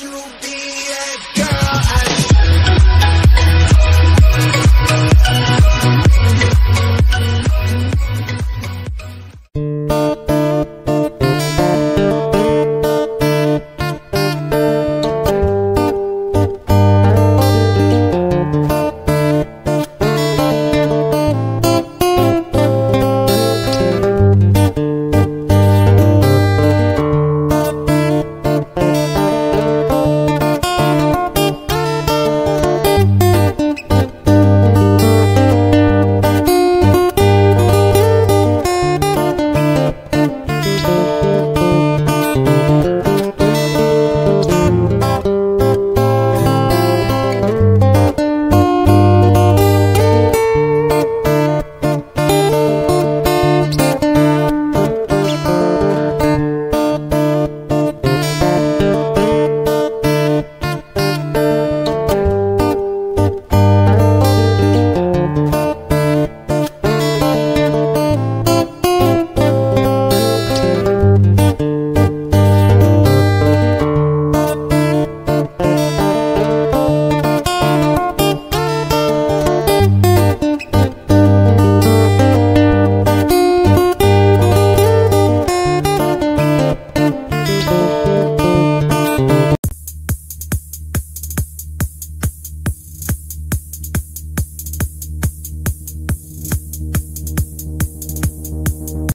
you